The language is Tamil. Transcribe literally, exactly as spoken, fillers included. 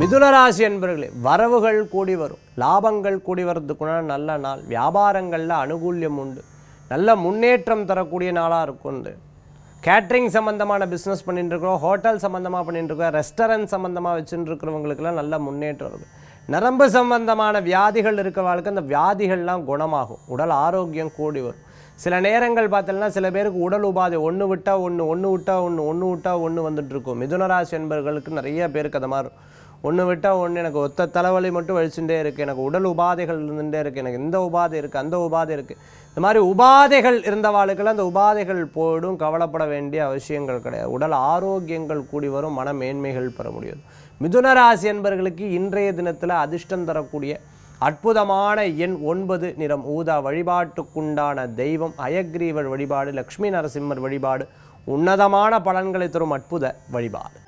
மிதுன ராசி என்பவர்களே, வரவுகள் கூடி வரும், லாபங்கள் கூடி வர்றதுக்குன்னா நல்ல நாள். வியாபாரங்களில் அனுகூல்யம் உண்டு, நல்ல முன்னேற்றம் தரக்கூடிய நாளாக இருக்கும். கேட்ரிங் சம்மந்தமான பிஸ்னஸ் பண்ணிட்டுருக்குறோம், ஹோட்டல் சம்மந்தமாக பண்ணிட்டுருக்கோம், ரெஸ்டாரண்ட் சம்மந்தமாக வச்சுட்டு இருக்கிறவங்களுக்கெல்லாம் நல்ல முன்னேற்றம் இருக்கும். நரம்பு சம்பந்தமான வியாதிகள் இருக்கிறவர்களுக்கு அந்த வியாதிகள்லாம் குணமாகும், உடல் ஆரோக்கியம் கூடி வரும். சில நேரங்கள் பார்த்தோம்னா சில பேருக்கு உடல் உபாதை ஒன்று விட்டால் ஒன்று ஒன்று விட்டால் ஒன்று ஒன்று விட்டால் ஒன்று வந்துட்டுருக்கும். மிதுன ராசி என்பவர்களுக்கு நிறைய பேருக்கு அது மாதிரி ஒன்று விட்டால் ஒன்று, எனக்கு ஒத்த தலைவலி மட்டும் வலிச்சுட்டே இருக்குது, எனக்கு உடல் உபாதைகள் இருந்துகிட்டே இருக்குது, எனக்கு இந்த உபாதை இருக்குது, அந்த உபாதை இருக்குது, இந்த மாதிரி உபாதைகள் இருந்தவாளுக்கெல்லாம் அந்த உபாதைகள் போடும். கவலைப்பட வேண்டிய அவசியங்கள் கிடையாது. உடல் ஆரோக்கியங்கள் கூடி வரும், மன மேன்மைகள் பெற முடியும். மிதுன ராசி என்பவர்களுக்கு இன்றைய தினத்தில் அதிர்ஷ்டம் தரக்கூடிய அற்புதமான எண் ஒன்பது, நிறம் ஊதா. வழிபாட்டுக்குண்டான தெய்வம் அயக்ரீவர் வழிபாடு, லக்ஷ்மி நரசிம்மர் வழிபாடு. உன்னதமான பலன்களை தரும் அற்புத வழிபாடு.